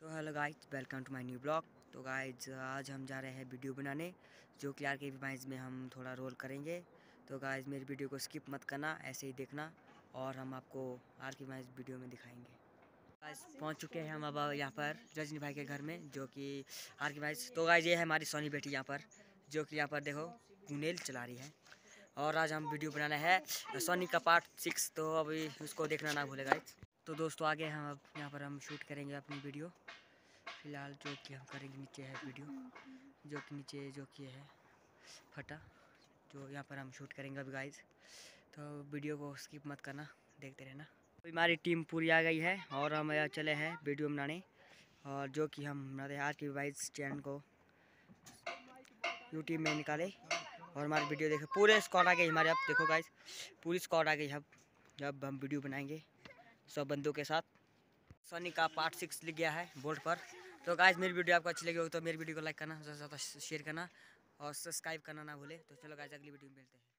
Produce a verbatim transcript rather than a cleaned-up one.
तो hello guys, welcome to my new blog. तो guys आज हम जा रहे हैं वीडियो बनाने, जो कि आर के वी बॉयज़ में हम थोड़ा रोल करेंगे। तो गाइज मेरी वीडियो को स्किप मत करना, ऐसे ही देखना और हम आपको आर की माइज वीडियो में दिखाएंगे। गाइज पहुंच चुके हैं हम अब यहाँ पर रजनी भाई के घर में, जो कि आर की माइज। तो गाइज ये है हमारी सोनी बेटी यहाँ पर, जो कि यहाँ पर देखो गुनेल चला रही है। और आज हम वीडियो बनाना है सोनी का पार्ट सिक्स, तो अभी उसको देखना ना भूलें गाइज। तो दोस्तों आगे हम अब यहाँ पर हम शूट करेंगे अपनी वीडियो फ़िलहाल, जो कि हम करेंगे। नीचे है वीडियो, जो कि नीचे जो कि है फटा, जो यहाँ पर हम शूट करेंगे अब गाइज। तो वीडियो को स्किप मत करना, देखते रहना। हमारी टीम पूरी आ गई है और हम चले हैं वीडियो बनाने, और जो कि हम बनाते आर की माइज चैनल को यूट्यूब में निकाले। और हमारी वीडियो देखे, पूरे स्क्वाड आ गई हमारे। अब देखो गाइज पूरी स्क्वाड आ गई। अब जब हम वीडियो बनाएंगे सब बंदों के साथ। सोनी का पार्ट सिक्स लिख गया है बोर्ड पर। तो गाइज मेरी वीडियो आपको अच्छी लगी होगी तो मेरी वीडियो को लाइक करना, ज़्यादा से ज़्यादा शेयर करना और सब्सक्राइब करना ना भूले। तो चलो गाइज अगली वीडियो में मिलते हैं।